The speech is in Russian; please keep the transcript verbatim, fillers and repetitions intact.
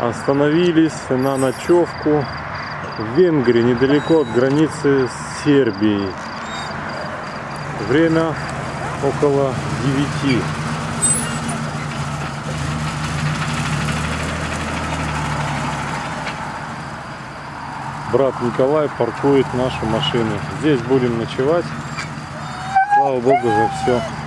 Остановились на ночевку в Венгрии, недалеко от границы с Сербией. Время около девяти. Брат Николай паркует наши машины. Здесь будем ночевать. Слава Богу, за все.